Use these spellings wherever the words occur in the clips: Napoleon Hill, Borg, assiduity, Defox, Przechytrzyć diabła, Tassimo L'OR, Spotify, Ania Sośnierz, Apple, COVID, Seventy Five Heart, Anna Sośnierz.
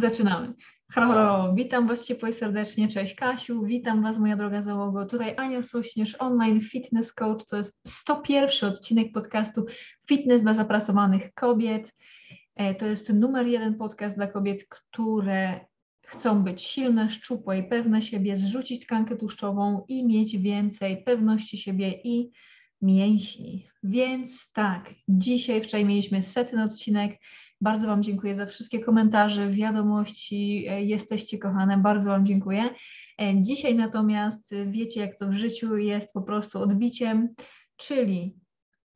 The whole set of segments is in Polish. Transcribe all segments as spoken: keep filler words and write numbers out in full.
Zaczynamy. Halo, halo, witam Was ciepło i serdecznie. Cześć Kasiu, witam Was moja droga załogo. Tutaj Ania Sośnierz, online fitness coach. To jest sto pierwszy odcinek podcastu Fitness dla zapracowanych kobiet. To jest numer jeden podcast dla kobiet, które chcą być silne, szczupłe i pewne siebie, zrzucić tkankę tłuszczową i mieć więcej pewności siebie i mięśni. Więc tak, dzisiaj, wczoraj mieliśmy setny odcinek. Bardzo Wam dziękuję za wszystkie komentarze, wiadomości, jesteście kochane, bardzo Wam dziękuję. Dzisiaj natomiast wiecie, jak to w życiu jest po prostu odbiciem, czyli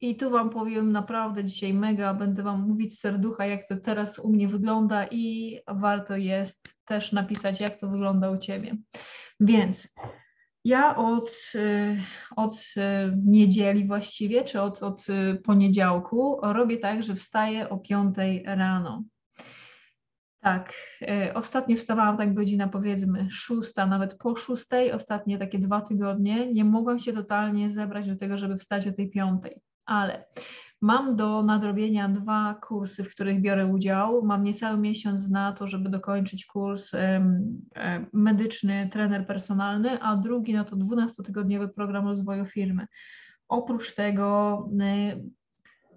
i tu Wam powiem naprawdę dzisiaj mega, będę Wam mówić z serducha, jak to teraz u mnie wygląda i warto jest też napisać, jak to wygląda u Ciebie. Więc ja od, od niedzieli właściwie, czy od, od poniedziałku robię tak, że wstaję o piątej rano. Tak, ostatnio wstawałam tak godzina powiedzmy szósta, nawet po szóstej, ostatnie takie dwa tygodnie. Nie mogłam się totalnie zebrać do tego, żeby wstać o tej piątej, ale mam do nadrobienia dwa kursy, w których biorę udział. Mam niecały miesiąc na to, żeby dokończyć kurs medyczny, trener personalny, a drugi no to dwunastotygodniowy program rozwoju firmy. Oprócz tego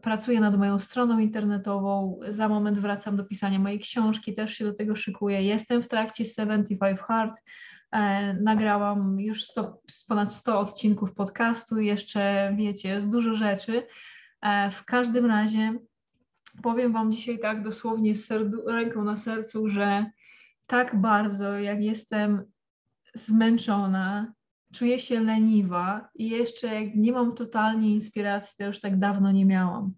pracuję nad moją stroną internetową, za moment wracam do pisania mojej książki, też się do tego szykuję. Jestem w trakcie Seventy Five Heart, e, nagrałam już sto, ponad sto odcinków podcastu, jeszcze wiecie, jest dużo rzeczy. E, w każdym razie powiem Wam dzisiaj tak dosłownie z serdu- ręką na sercu, że tak bardzo jak jestem zmęczona, czuję się leniwa i jeszcze jak nie mam totalnie inspiracji, to już tak dawno nie miałam.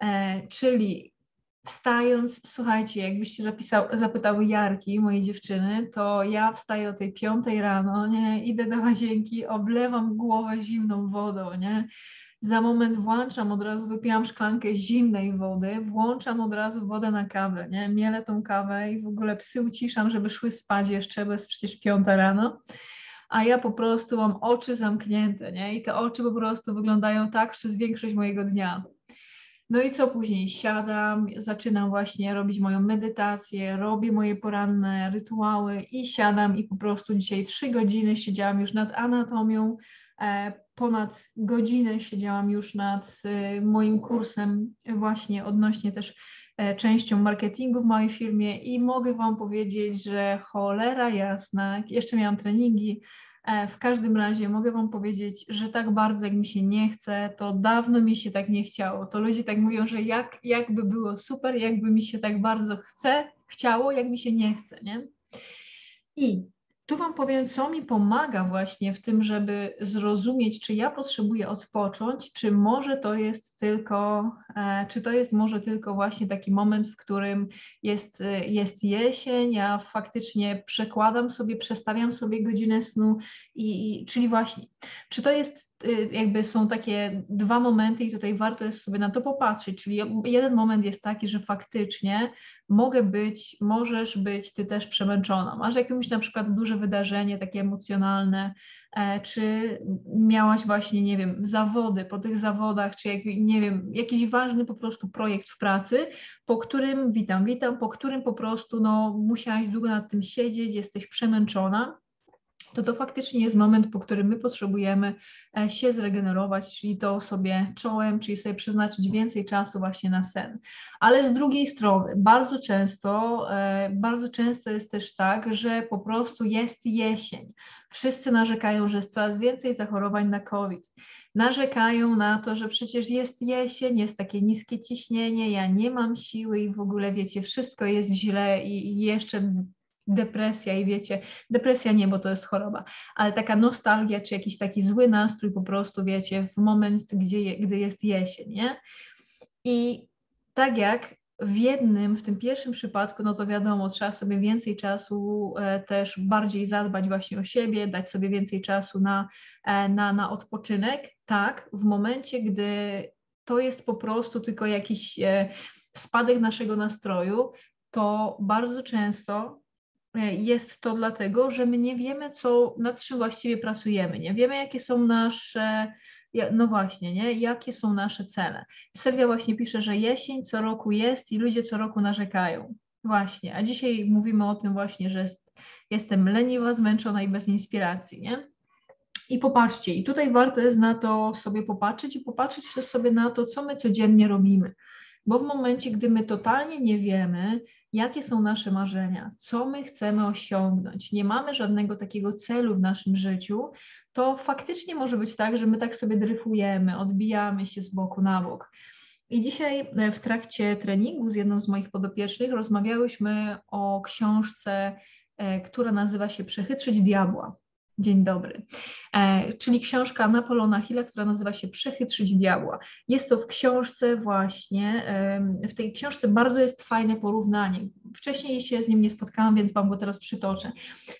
E, czyli wstając, słuchajcie, jakbyście zapisał, zapytały Jarki, mojej dziewczyny, to ja wstaję o tej piątej rano, nie, idę do łazienki, oblewam głowę zimną wodą, nie? Za moment włączam, od razu wypijam szklankę zimnej wody, włączam od razu wodę na kawę, nie? Mielę tą kawę i w ogóle psy uciszam, żeby szły spać jeszcze, bo jest przecież piąta rano. A ja po prostu mam oczy zamknięte, nie? I te oczy po prostu wyglądają tak przez większość mojego dnia. No i co później? Siadam, zaczynam właśnie robić moją medytację, robię moje poranne rytuały i siadam i po prostu dzisiaj trzy godziny siedziałam już nad anatomią, ponad godzinę siedziałam już nad moim kursem właśnie odnośnie też częścią marketingu w mojej firmie i mogę Wam powiedzieć, że cholera jasna, jeszcze miałam treningi, w każdym razie mogę Wam powiedzieć, że tak bardzo jak mi się nie chce, to dawno mi się tak nie chciało, to ludzie tak mówią, że jak, jakby było super, jakby mi się tak bardzo chce, chciało, jak mi się nie chce, nie? I tu Wam powiem, co mi pomaga właśnie w tym, żeby zrozumieć, czy ja potrzebuję odpocząć, czy może to jest tylko, czy to jest może tylko właśnie taki moment, w którym jest, jest jesień, ja faktycznie przekładam sobie, przestawiam sobie godzinę snu i, i czyli właśnie, czy to jest, jakby są takie dwa momenty i tutaj warto jest sobie na to popatrzeć, czyli jeden moment jest taki, że faktycznie mogę być, możesz być Ty też przemęczona, masz jakąś na przykład duże wydarzenie takie emocjonalne, czy miałaś właśnie, nie wiem, zawody, po tych zawodach, czy jak, nie wiem, jakiś ważny po prostu projekt w pracy, po którym, witam, witam, po którym po prostu no, musiałaś długo nad tym siedzieć, jesteś przemęczona, to to faktycznie jest moment, po którym my potrzebujemy się zregenerować, czyli to sobie czołem, czyli sobie przeznaczyć więcej czasu właśnie na sen. Ale z drugiej strony bardzo często, bardzo często jest też tak, że po prostu jest jesień. Wszyscy narzekają, że jest coraz więcej zachorowań na COVID. Narzekają na to, że przecież jest jesień, jest takie niskie ciśnienie, ja nie mam siły i w ogóle wiecie, wszystko jest źle i, i jeszcze... depresja i wiecie, depresja nie, bo to jest choroba, ale taka nostalgia czy jakiś taki zły nastrój po prostu wiecie w moment, gdzie, gdy jest jesień, nie? I tak jak w jednym, w tym pierwszym przypadku, no to wiadomo, trzeba sobie więcej czasu e, też bardziej zadbać właśnie o siebie, dać sobie więcej czasu na, e, na, na odpoczynek, tak, w momencie, gdy to jest po prostu tylko jakiś e, spadek naszego nastroju, to bardzo często jest to dlatego, że my nie wiemy, co, nad czym właściwie pracujemy, nie wiemy, jakie są nasze, no właśnie, nie, jakie są nasze cele. Sylwia właśnie pisze, że jesień co roku jest i ludzie co roku narzekają. Właśnie, a dzisiaj mówimy o tym właśnie, że jest, jestem leniwa, zmęczona i bez inspiracji, nie? I popatrzcie, i tutaj warto jest na to sobie popatrzeć i popatrzeć też sobie na to, co my codziennie robimy. Bo w momencie, gdy my totalnie nie wiemy, jakie są nasze marzenia, co my chcemy osiągnąć, nie mamy żadnego takiego celu w naszym życiu, to faktycznie może być tak, że my tak sobie dryfujemy, odbijamy się z boku na bok. I dzisiaj w trakcie treningu z jedną z moich podopiecznych rozmawiałyśmy o książce, która nazywa się Przechytrzyć diabła. Dzień dobry. E, czyli książka Napoleona Hilla, która nazywa się Przechytrzyć diabła. Jest to w książce właśnie, e, w tej książce bardzo jest fajne porównanie. Wcześniej się z nim nie spotkałam, więc Wam go teraz przytoczę.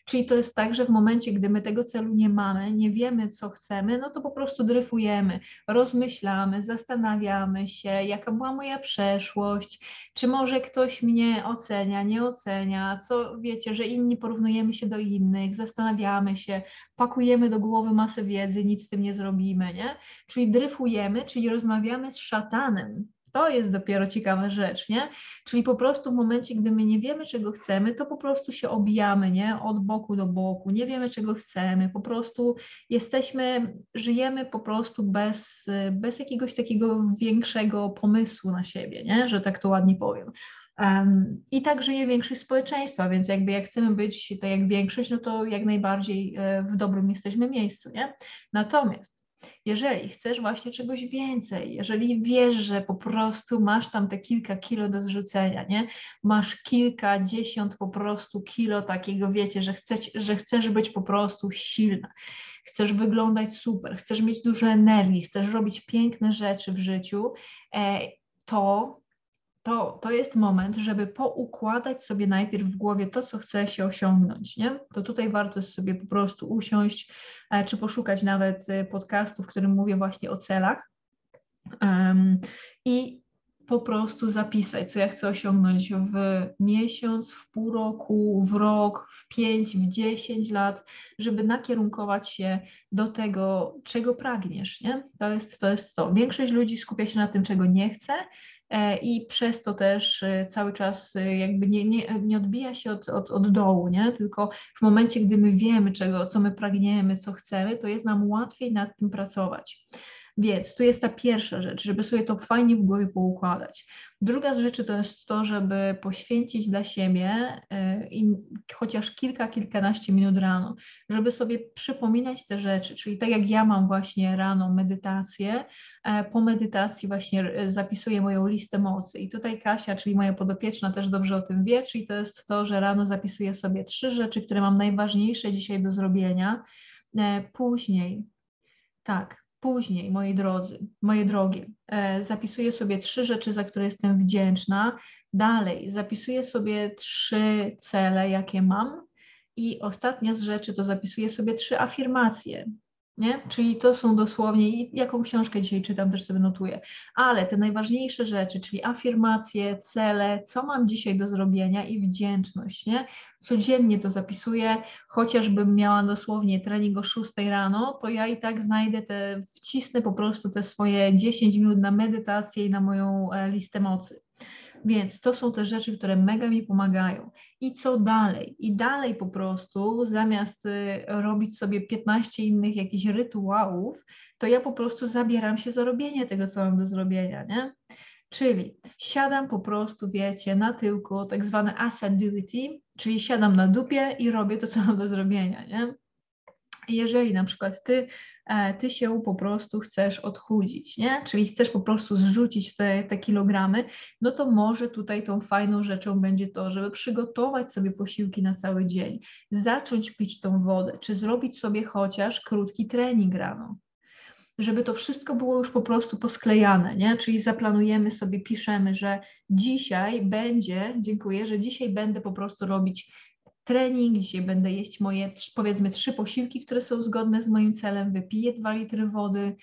Czyli to jest tak, że w momencie, gdy my tego celu nie mamy, nie wiemy, co chcemy, no to po prostu dryfujemy, rozmyślamy, zastanawiamy się, jaka była moja przeszłość, czy może ktoś mnie ocenia, nie ocenia, co wiecie, że inni porównujemy się do innych, zastanawiamy się, pakujemy do głowy masę wiedzy, nic z tym nie zrobimy, nie? Czyli dryfujemy, czyli rozmawiamy z szatanem. To jest dopiero ciekawa rzecz, nie? Czyli po prostu w momencie, gdy my nie wiemy, czego chcemy, to po prostu się obijamy, nie? Od boku do boku, nie wiemy, czego chcemy, po prostu jesteśmy, żyjemy po prostu bez, bez jakiegoś takiego większego pomysłu na siebie, nie? Że tak to ładnie powiem. Um, I tak żyje większość społeczeństwa, więc jakby jak chcemy być tak jak większość, no to jak najbardziej w dobrym jesteśmy miejscu, nie? Natomiast jeżeli chcesz właśnie czegoś więcej, jeżeli wiesz, że po prostu masz tam te kilka kilo do zrzucenia, nie? Masz kilkadziesiąt po prostu kilo takiego, wiecie, że chcesz, że chcesz być po prostu silna, chcesz wyglądać super, chcesz mieć dużo energii, chcesz robić piękne rzeczy w życiu, to... To, to jest moment, żeby poukładać sobie najpierw w głowie to, co chce się osiągnąć, nie? To tutaj warto sobie po prostu usiąść, czy poszukać nawet podcastu, w którym mówię właśnie o celach um, i po prostu zapisać, co ja chcę osiągnąć w miesiąc, w pół roku, w rok, w pięć, w dziesięć lat, żeby nakierunkować się do tego, czego pragniesz, nie? To jest to. Jest to. Większość ludzi skupia się na tym, czego nie chce, i przez to też cały czas jakby nie, nie, nie odbija się od, od, od dołu, nie? Tylko w momencie, gdy my wiemy, czego, co my pragniemy, co chcemy, to jest nam łatwiej nad tym pracować. Więc tu jest ta pierwsza rzecz, żeby sobie to fajnie w głowie poukładać. Druga z rzeczy to jest to, żeby poświęcić dla siebie yy, chociaż kilka, kilkanaście minut rano, żeby sobie przypominać te rzeczy, czyli tak jak ja mam właśnie rano medytację, yy, po medytacji właśnie zapisuję moją listę mocy i tutaj Kasia, czyli moja podopieczna, też dobrze o tym wie, czyli to jest to, że rano zapisuję sobie trzy rzeczy, które mam najważniejsze dzisiaj do zrobienia, yy, później, tak, Później, moi drodzy, moje drogie, e, zapisuję sobie trzy rzeczy, za które jestem wdzięczna. Dalej, zapisuję sobie trzy cele, jakie mam. I ostatnia z rzeczy to zapisuję sobie trzy afirmacje. Nie? Czyli to są dosłownie, jaką książkę dzisiaj czytam, też sobie notuję. Ale te najważniejsze rzeczy, czyli afirmacje, cele, co mam dzisiaj do zrobienia i wdzięczność, nie? Codziennie to zapisuję, chociażbym miała dosłownie trening o szóstej rano, to ja i tak znajdę te, wcisnę po prostu te swoje dziesięć minut na medytację i na moją listę mocy. Więc to są te rzeczy, które mega mi pomagają. I co dalej? I dalej po prostu zamiast robić sobie piętnaście innych jakichś rytuałów, to ja po prostu zabieram się za robienie tego, co mam do zrobienia, nie? Czyli siadam po prostu, wiecie, na tyłku, tak zwane assiduity, czyli siadam na dupie i robię to, co mam do zrobienia, nie? Jeżeli na przykład ty, ty się po prostu chcesz odchudzić, nie? Czyli chcesz po prostu zrzucić te, te kilogramy, no to może tutaj tą fajną rzeczą będzie to, żeby przygotować sobie posiłki na cały dzień, zacząć pić tą wodę, czy zrobić sobie chociaż krótki trening rano, żeby to wszystko było już po prostu posklejane, nie? Czyli zaplanujemy sobie, piszemy, że dzisiaj będzie, dziękuję, że dzisiaj będę po prostu robić trening, dzisiaj będę jeść moje, powiedzmy, trzy posiłki, które są zgodne z moim celem, wypiję dwa litry wody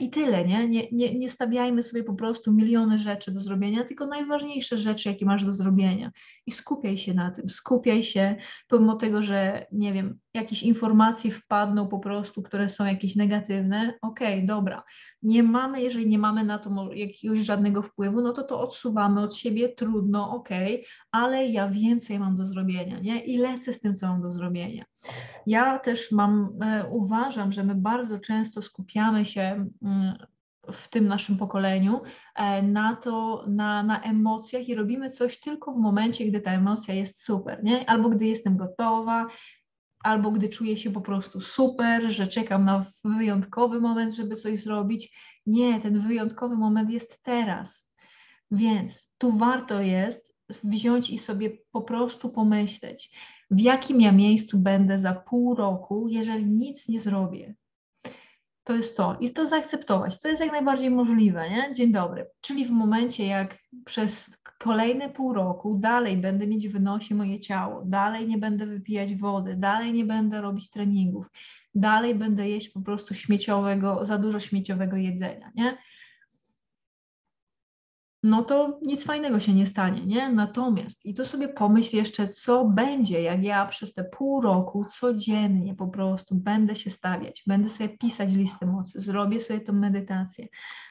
i tyle, nie? Nie, nie, nie stawiajmy sobie po prostu miliony rzeczy do zrobienia, tylko najważniejsze rzeczy, jakie masz do zrobienia i skupiaj się na tym, skupiaj się, pomimo tego, że, nie wiem, jakieś informacje wpadną po prostu, które są jakieś negatywne, okej, okay, dobra, nie mamy, jeżeli nie mamy na to jakiegoś żadnego wpływu, no to to odsuwamy od siebie, trudno, okej, okay, ale ja więcej mam do zrobienia, nie? I lecę z tym, co mam do zrobienia. Ja też mam, e, uważam, że my bardzo często skupiamy się mm, w tym naszym pokoleniu e, na to, na, na emocjach i robimy coś tylko w momencie, gdy ta emocja jest super, nie? Albo gdy jestem gotowa, albo gdy czuję się po prostu super, że czekam na wyjątkowy moment, żeby coś zrobić. Nie, ten wyjątkowy moment jest teraz. Więc tu warto jest wziąć i sobie po prostu pomyśleć, w jakim ja miejscu będę za pół roku, jeżeli nic nie zrobię. To jest to. I to zaakceptować. To jest jak najbardziej możliwe, nie? Dzień dobry. Czyli w momencie, jak przez kolejne pół roku dalej będę mieć w nosie moje ciało, dalej nie będę wypijać wody, dalej nie będę robić treningów, dalej będę jeść po prostu śmieciowego, za dużo śmieciowego jedzenia, nie? No to nic fajnego się nie stanie, nie? Natomiast i tu sobie pomyśl jeszcze, co będzie, jak ja przez te pół roku codziennie po prostu będę się stawiać, będę sobie pisać listę mocy, zrobię sobie tą medytację,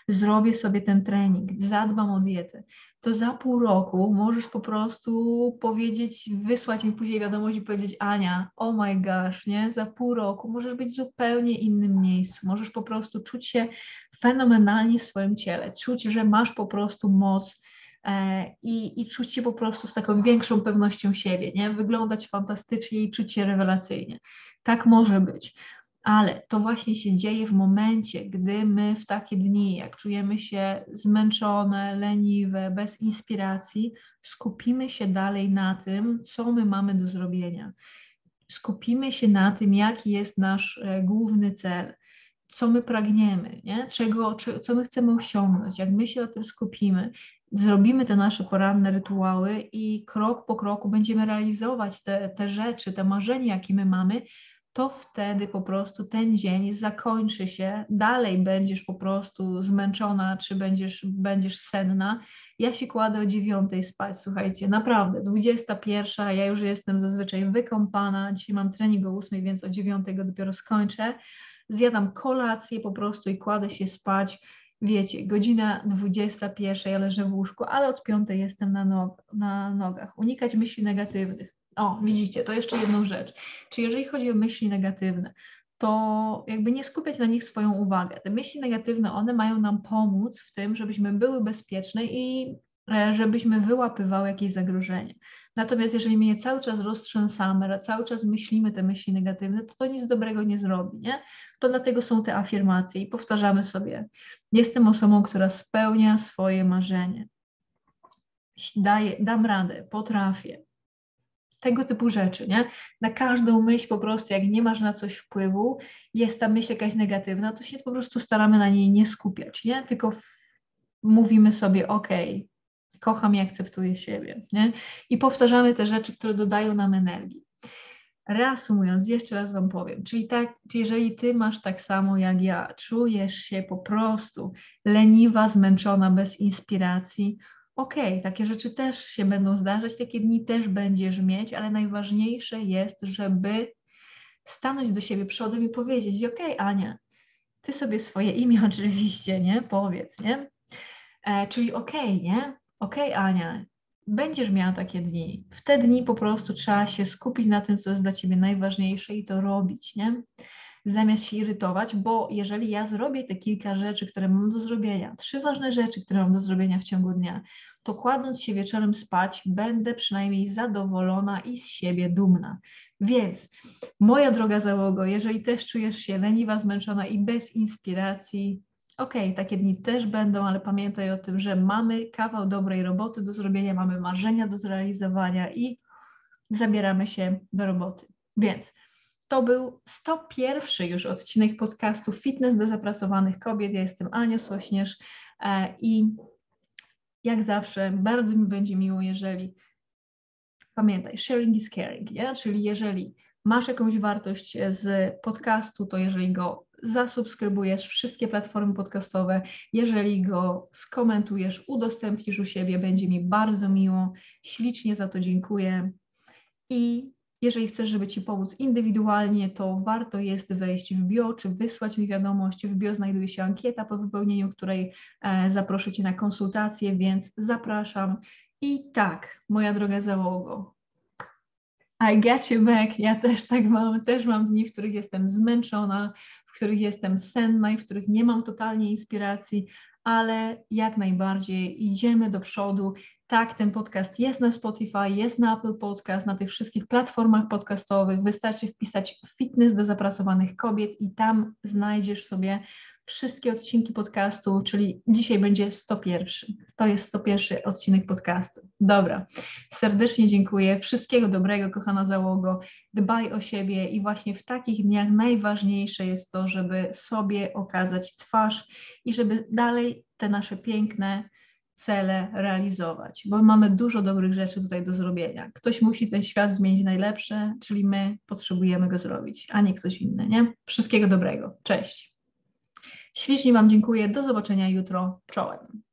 zrobię sobie ten trening, zadbam o dietę, to za pół roku możesz po prostu powiedzieć, wysłać mi później wiadomość i powiedzieć: Ania, oh my gosh, nie? Za pół roku możesz być w zupełnie innym miejscu, możesz po prostu czuć się fenomenalnie w swoim ciele, czuć, że masz po prostu moc e, i, i czuć się po prostu z taką większą pewnością siebie, nie? Wyglądać fantastycznie i czuć się rewelacyjnie. Tak może być. Ale to właśnie się dzieje w momencie, gdy my w takie dni, jak czujemy się zmęczone, leniwe, bez inspiracji, skupimy się dalej na tym, co my mamy do zrobienia. Skupimy się na tym, jaki jest nasz główny cel, co my pragniemy, nie? Czego, czy, co my chcemy osiągnąć. Jak my się o tym skupimy, zrobimy te nasze poranne rytuały i krok po kroku będziemy realizować te, te rzeczy, te marzenia, jakie my mamy, to wtedy po prostu ten dzień zakończy się, dalej będziesz po prostu zmęczona, czy będziesz, będziesz senna. Ja się kładę o dziewiątej spać, słuchajcie, naprawdę, dwudziesta pierwsza, ja już jestem zazwyczaj wykąpana, dzisiaj mam trening o ósmej, więc o dziewiątej go dopiero skończę. Zjadam kolację po prostu i kładę się spać, wiecie, godzina dwudziesta pierwsza, ja leżę w łóżku, ale od piątej jestem na, nog- na nogach. Unikać myśli negatywnych. O, widzicie, to jeszcze jedną rzecz. Czyli jeżeli chodzi o myśli negatywne, to jakby nie skupiać na nich swoją uwagę. Te myśli negatywne, one mają nam pomóc w tym, żebyśmy były bezpieczne i żebyśmy wyłapywały jakieś zagrożenie. Natomiast jeżeli my je cały czas roztrzęsamy, cały czas myślimy te myśli negatywne, to to nic dobrego nie zrobi, nie? To dlatego są te afirmacje i powtarzamy sobie: jestem osobą, która spełnia swoje marzenie. Daję, dam radę, potrafię. Tego typu rzeczy, nie? Na każdą myśl po prostu, jak nie masz na coś wpływu, jest ta myśl jakaś negatywna, to się po prostu staramy na niej nie skupiać, nie? Tylko w... mówimy sobie: okej, kocham i akceptuję siebie, nie? I powtarzamy te rzeczy, które dodają nam energii. Reasumując, jeszcze raz Wam powiem, czyli tak, jeżeli Ty masz tak samo jak ja, czujesz się po prostu leniwa, zmęczona, bez inspiracji, okej, okay, takie rzeczy też się będą zdarzać, takie dni też będziesz mieć, ale najważniejsze jest, żeby stanąć do siebie przodem i powiedzieć: okej, okay, Ania, Ty sobie swoje imię oczywiście, nie? Powiedz, nie? E, czyli okej, okay, nie? Okej, okay, Ania, będziesz miała takie dni. W te dni po prostu trzeba się skupić na tym, co jest dla Ciebie najważniejsze i to robić, nie? Zamiast się irytować, bo jeżeli ja zrobię te kilka rzeczy, które mam do zrobienia, trzy ważne rzeczy, które mam do zrobienia w ciągu dnia, to kładąc się wieczorem spać, będę przynajmniej zadowolona i z siebie dumna. Więc, moja droga załogo, jeżeli też czujesz się leniwa, zmęczona i bez inspiracji, okej, okay, takie dni też będą, ale pamiętaj o tym, że mamy kawał dobrej roboty do zrobienia, mamy marzenia do zrealizowania i zabieramy się do roboty. Więc to był sto pierwszy już odcinek podcastu Fitness dla zapracowanych kobiet. Ja jestem Ania Sośnierz i jak zawsze bardzo mi będzie miło, jeżeli pamiętaj, sharing is caring, nie? Czyli jeżeli masz jakąś wartość z podcastu, to jeżeli go zasubskrybujesz, wszystkie platformy podcastowe, jeżeli go skomentujesz, udostępnisz u siebie, będzie mi bardzo miło, ślicznie za to dziękuję. I jeżeli chcesz, żeby Ci pomóc indywidualnie, to warto jest wejść w bio, czy wysłać mi wiadomość. W bio znajduje się ankieta, po wypełnieniu której e, zaproszę Cię na konsultację, więc zapraszam. I tak, moja droga załogo, I got you back, ja też tak mam, też mam dni, w których jestem zmęczona, w których jestem senna i w których nie mam totalnie inspiracji, ale jak najbardziej idziemy do przodu. Tak, ten podcast jest na Spotify, jest na Apple Podcast, na tych wszystkich platformach podcastowych. Wystarczy wpisać fitness dla zapracowanych kobiet i tam znajdziesz sobie wszystkie odcinki podcastu, czyli dzisiaj będzie sto jeden. To jest sto jeden odcinek podcastu. Dobra, serdecznie dziękuję. Wszystkiego dobrego, kochana załogo. Dbaj o siebie i właśnie w takich dniach najważniejsze jest to, żeby sobie okazać twarz i żeby dalej te nasze piękne cele realizować, bo mamy dużo dobrych rzeczy tutaj do zrobienia. Ktoś musi ten świat zmienić najlepszy, czyli my potrzebujemy go zrobić, a nie ktoś inny, nie? Wszystkiego dobrego. Cześć. Ślicznie Wam dziękuję. Do zobaczenia jutro. Czołem.